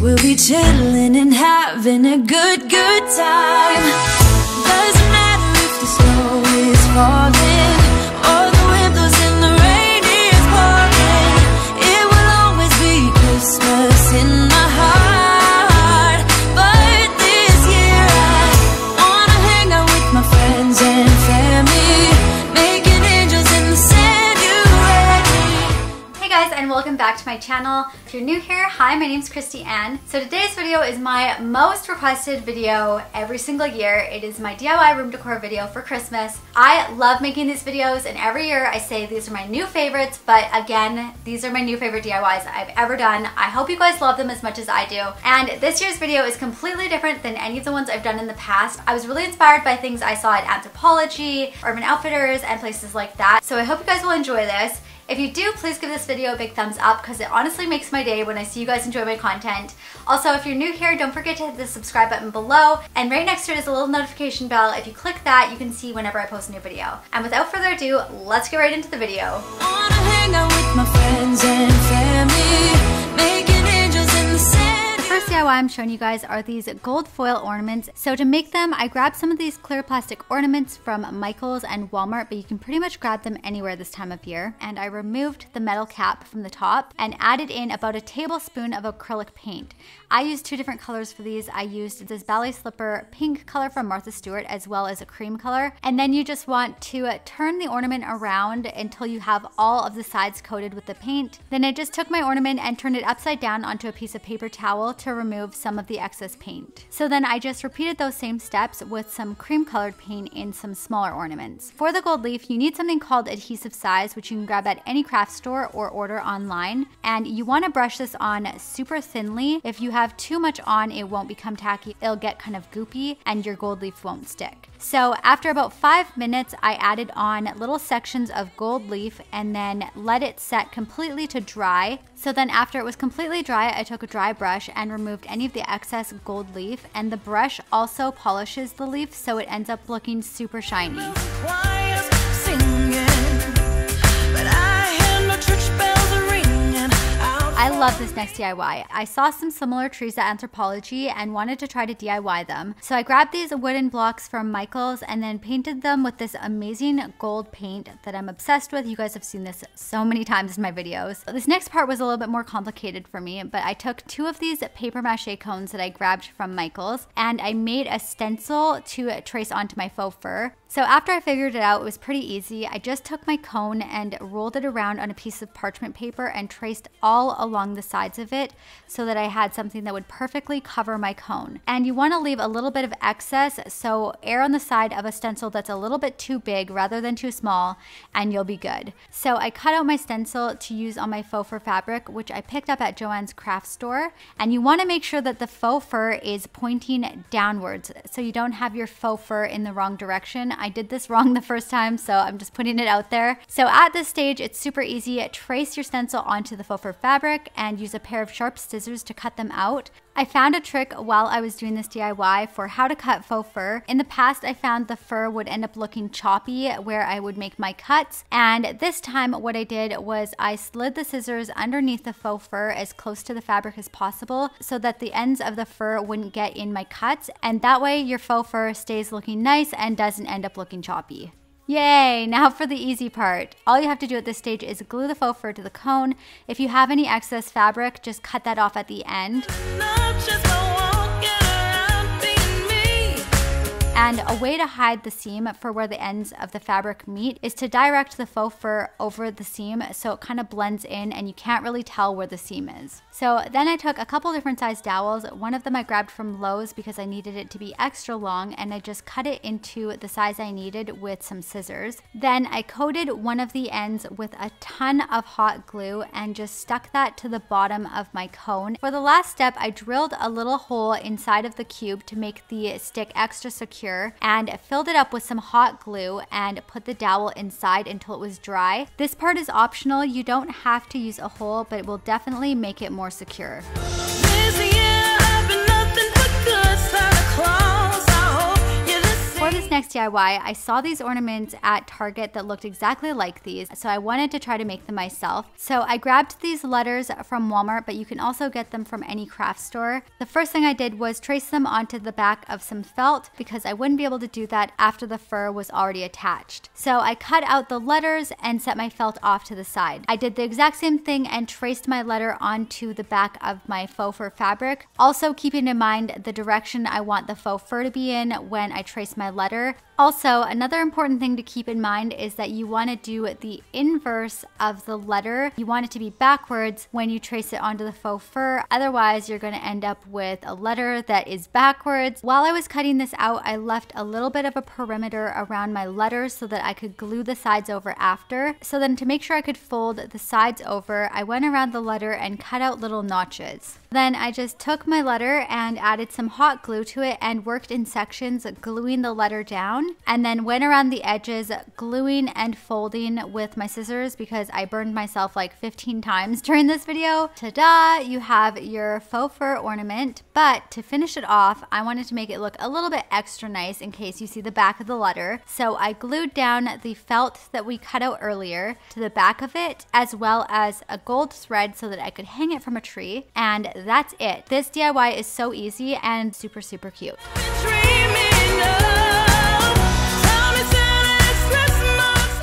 We'll be chilling and having a good time. Doesn't matter if the snow is falling or the wind blows and the rain is pouring. It will always be Christmas in my heart. But this year I wanna hang out with my friends and family, making angels in the sanctuary. Hey guys, and welcome back to my channel. If you're new here, hi, my name's Kristi-Anne. So today's video is my most requested video every single year. It is my DIY room decor video for Christmas. I love making these videos, and every year I say these are my new favorites, but again, these are my new favorite DIYs I've ever done. I hope you guys love them as much as I do. And this year's video is completely different than any of the ones I've done in the past. I was really inspired by things I saw at Anthropologie, Urban Outfitters, and places like that. So I hope you guys will enjoy this. If you do, please give this video a big thumbs up because it honestly makes my day when I see you guys enjoy my content. Also, if you're new here, don't forget to hit the subscribe button below, and right next to it is a little notification bell. If you click that, you can see whenever I post a new video. And without further ado, let's get right into the video. I wanna hang out with my friends and family, making angels in the sand. The first DIY I'm showing you guys are these gold foil ornaments. So to make them, I grabbed some of these clear plastic ornaments from Michaels and Walmart, but you can pretty much grab them anywhere this time of year. And I removed the metal cap from the top and added in about a tablespoon of acrylic paint. I used two different colors for these. I used this ballet slipper pink color from Martha Stewart as well as a cream color. And then you just want to turn the ornament around until you have all of the sides coated with the paint. Then I just took my ornament and turned it upside down onto a piece of paper towel to remove some of the excess paint. So then I just repeated those same steps with some cream colored paint in some smaller ornaments. For the gold leaf, you need something called adhesive size, which you can grab at any craft store or order online. And you want to brush this on super thinly. If you have too much on, it won't become tacky. It'll get kind of goopy and your gold leaf won't stick. So after about 5 minutes, I added on little sections of gold leaf and then let it set completely to dry. So then after it was completely dry, I took a dry brush and removed any of the excess gold leaf, and the brush also polishes the leaf so it ends up looking super shiny. I love this next DIY. I saw some similar trees at Anthropologie and wanted to try to DIY them. So I grabbed these wooden blocks from Michaels and then painted them with this amazing gold paint that I'm obsessed with. You guys have seen this so many times in my videos. This next part was a little bit more complicated for me, but I took two of these paper mache cones that I grabbed from Michaels and I made a stencil to trace onto my faux fur. So after I figured it out, it was pretty easy. I just took my cone and rolled it around on a piece of parchment paper and traced all along the sides of it so that I had something that would perfectly cover my cone. And you want to leave a little bit of excess, so err on the side of a stencil that's a little bit too big rather than too small, and you'll be good. So I cut out my stencil to use on my faux fur fabric, which I picked up at Joanne's craft store. And you want to make sure that the faux fur is pointing downwards so you don't have your faux fur in the wrong direction. I did this wrong the first time, so I'm just putting it out there. So at this stage, it's super easy. Trace your stencil onto the faux fur fabric and use a pair of sharp scissors to cut them out. I found a trick while I was doing this DIY for how to cut faux fur. In the past, I found the fur would end up looking choppy where I would make my cuts. And this time what I did was I slid the scissors underneath the faux fur as close to the fabric as possible so that the ends of the fur wouldn't get in my cuts. And that way your faux fur stays looking nice and doesn't end up looking choppy. Yay, now for the easy part. All you have to do at this stage is glue the faux fur to the cone. If you have any excess fabric, just cut that off at the end. And a way to hide the seam for where the ends of the fabric meet is to direct the faux fur over the seam so it kind of blends in and you can't really tell where the seam is. So then I took a couple different size dowels. One of them I grabbed from Lowe's because I needed it to be extra long, and I just cut it into the size I needed with some scissors. Then I coated one of the ends with a ton of hot glue and just stuck that to the bottom of my cone. For the last step, I drilled a little hole inside of the cube to make the stick extra secure, and filled it up with some hot glue and put the dowel inside until it was dry. This part is optional. You don't have to use a hole, but it will definitely make it more secure. next DIY, I saw these ornaments at Target that looked exactly like these, so I wanted to try to make them myself. So I grabbed these letters from Walmart, but you can also get them from any craft store. The first thing I did was trace them onto the back of some felt because I wouldn't be able to do that after the fur was already attached. So I cut out the letters and set my felt off to the side. I did the exact same thing and traced my letter onto the back of my faux fur fabric, also keeping in mind the direction I want the faux fur to be in when I trace my letter. Also, another important thing to keep in mind is that you want to do the inverse of the letter. You want it to be backwards when you trace it onto the faux fur, otherwise you're going to end up with a letter that is backwards. While I was cutting this out, I left a little bit of a perimeter around my letters so that I could glue the sides over after. So then to make sure I could fold the sides over, I went around the letter and cut out little notches. Then I just took my letter and added some hot glue to it and worked in sections, gluing the letter down, and then went around the edges, gluing and folding with my scissors because I burned myself like 15 times during this video. Ta-da! You have your faux fur ornament, but to finish it off, I wanted to make it look a little bit extra nice in case you see the back of the letter. So I glued down the felt that we cut out earlier to the back of it, as well as a gold thread so that I could hang it from a tree, and that's it. This DIY is so easy and super, super cute.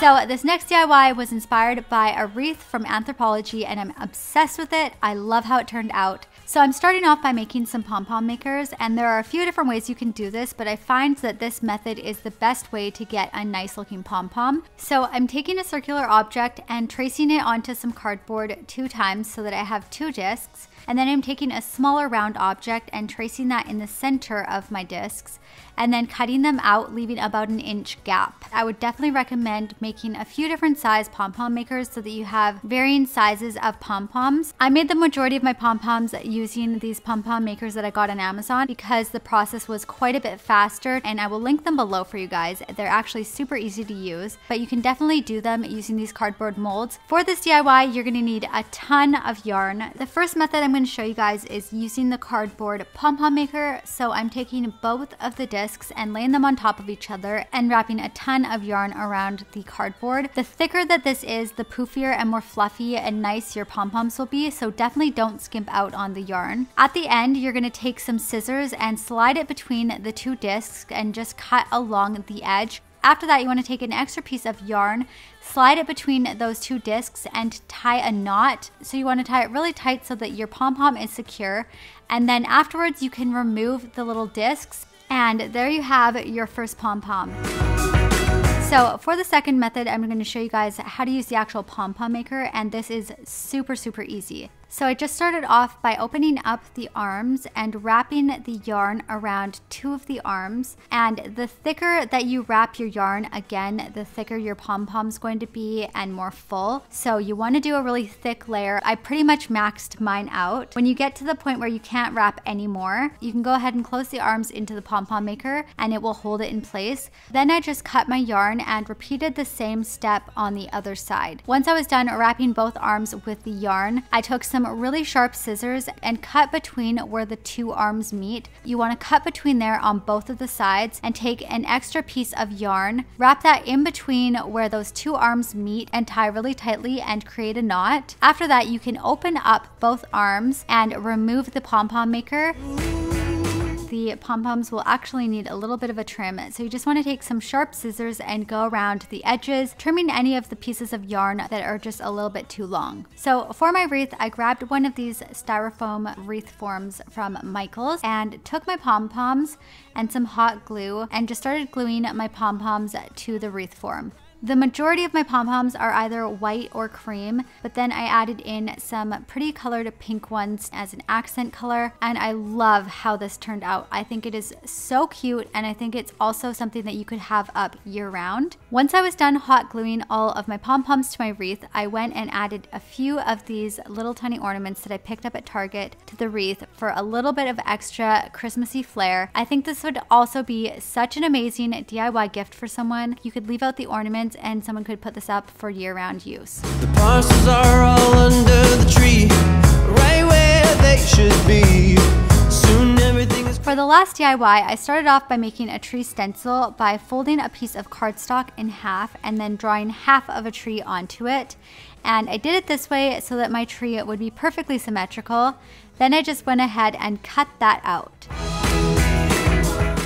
So this next DIY was inspired by a wreath from Anthropologie and I'm obsessed with it. I love how it turned out. So I'm starting off by making some pom-pom makers, and there are a few different ways you can do this, but I find that this method is the best way to get a nice looking pom-pom. So I'm taking a circular object and tracing it onto some cardboard 2 times so that I have 2 discs. And then I'm taking a smaller round object and tracing that in the center of my discs and then cutting them out, leaving about an inch gap. I would definitely recommend making a few different size pom-pom makers so that you have varying sizes of pom-poms. I made the majority of my pom-poms using these pom-pom makers that I got on Amazon because the process was quite a bit faster, and I will link them below for you guys. They're actually super easy to use, but you can definitely do them using these cardboard molds. For this DIY, you're gonna need a ton of yarn. The first method I'm going to show you guys is using the cardboard pom-pom maker. So I'm taking both of the discs and laying them on top of each other and wrapping a ton of yarn around the cardboard. The thicker that this is, the poofier and more fluffy and nice your pom-poms will be, so definitely don't skimp out on the yarn. At the end, you're going to take some scissors and slide it between the 2 discs and just cut along the edge. After that, you want to take an extra piece of yarn, slide it between those 2 discs and tie a knot. So you want to tie it really tight so that your pom-pom is secure. And then afterwards, you can remove the little discs. And there you have your first pom-pom. So for the second method, I'm going to show you guys how to use the actual pom-pom maker, and this is super, super easy. So I just started off by opening up the arms and wrapping the yarn around 2 of the arms. And the thicker that you wrap your yarn, again, the thicker your pom-pom's going to be and more full. So you want to do a really thick layer. I pretty much maxed mine out. When you get to the point where you can't wrap anymore, you can go ahead and close the arms into the pom-pom maker and it will hold it in place. Then I just cut my yarn and repeated the same step on the other side. Once I was done wrapping both arms with the yarn, I took some really sharp scissors and cut between where the 2 arms meet. You want to cut between there on both of the sides and take an extra piece of yarn, wrap that in between where those 2 arms meet and tie really tightly and create a knot. After that, you can open up both arms and remove the pom-pom maker. The pom-poms will actually need a little bit of a trim, so you just want to take some sharp scissors and go around the edges, trimming any of the pieces of yarn that are just a little bit too long. So for my wreath, I grabbed one of these styrofoam wreath forms from Michaels and took my pom-poms and some hot glue and just started gluing my pom-poms to the wreath form. The majority of my pom-poms are either white or cream, but then I added in some pretty colored pink ones as an accent color, and I love how this turned out. I think it is so cute, and I think it's also something that you could have up year-round. Once I was done hot gluing all of my pom-poms to my wreath, I went and added a few of these little tiny ornaments that I picked up at Target to the wreath for a little bit of extra Christmassy flair. I think this would also be such an amazing DIY gift for someone. You could leave out the ornaments and someone could put this up for year-round use. The parcels are all under the tree, right where they should be. Soon everything is... the last DIY, I started off by making a tree stencil by folding a piece of cardstock in half and then drawing half of a tree onto it. And I did it this way so that my tree would be perfectly symmetrical. Then I just went ahead and cut that out.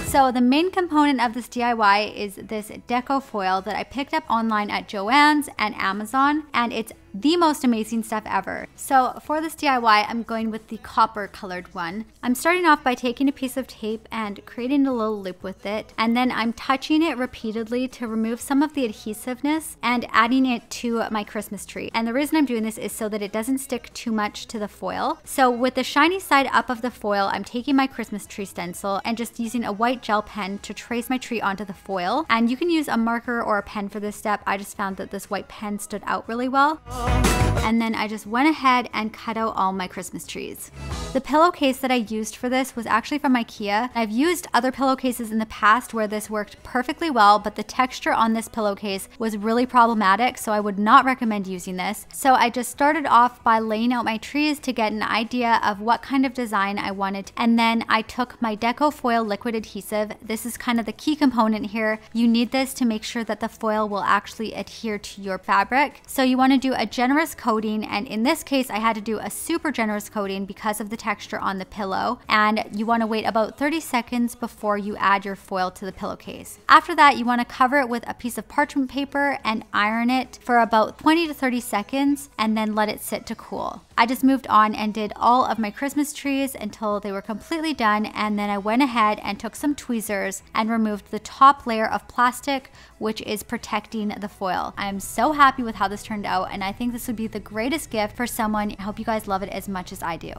So the main component of this DIY is this DecoFoil that I picked up online at Joanne's and Amazon, and it's the most amazing stuff ever. So for this DIY, I'm going with the copper colored one. I'm starting off by taking a piece of tape and creating a little loop with it, and then I'm touching it repeatedly to remove some of the adhesiveness and adding it to my Christmas tree. And the reason I'm doing this is so that it doesn't stick too much to the foil. So with the shiny side up of the foil, I'm taking my Christmas tree stencil and just using a white gel pen to trace my tree onto the foil. And you can use a marker or a pen for this step. I just found that this white pen stood out really well. And then I just went ahead and cut out all my Christmas trees. The pillowcase that I used for this was actually from Ikea. I've used other pillowcases in the past where this worked perfectly well, but the texture on this pillowcase was really problematic, so I would not recommend using this. So I just started off by laying out my trees to get an idea of what kind of design I wanted. And then I took my DecoFoil liquid adhesive. This is kind of the key component here. You need this to make sure that the foil will actually adhere to your fabric. So you want to do a generous coating, and in this case I had to do a super generous coating because of the texture on the pillow, and you want to wait about 30 seconds before you add your foil to the pillowcase. After that, you want to cover it with a piece of parchment paper and iron it for about 20 to 30 seconds and then let it sit to cool. I just moved on and did all of my Christmas trees until they were completely done, and then I went ahead and took some tweezers and removed the top layer of plastic, which is protecting the foil. I am so happy with how this turned out, and I think this would be the greatest gift for someone. I hope you guys love it as much as I do.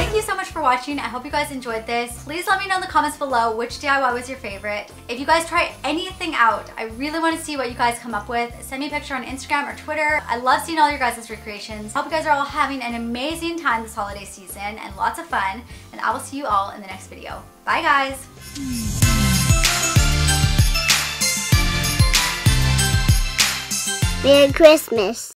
Thank you so much for watching. I hope you guys enjoyed this. Please let me know in the comments below which DIY was your favorite. If you guys try anything out, I really want to see what you guys come up with. Send me a picture on Instagram or Twitter. I love seeing all your guys' recreations. I hope you guys are all having an amazing time this holiday season and lots of fun, and I will see you all in the next video. Bye guys! Merry Christmas.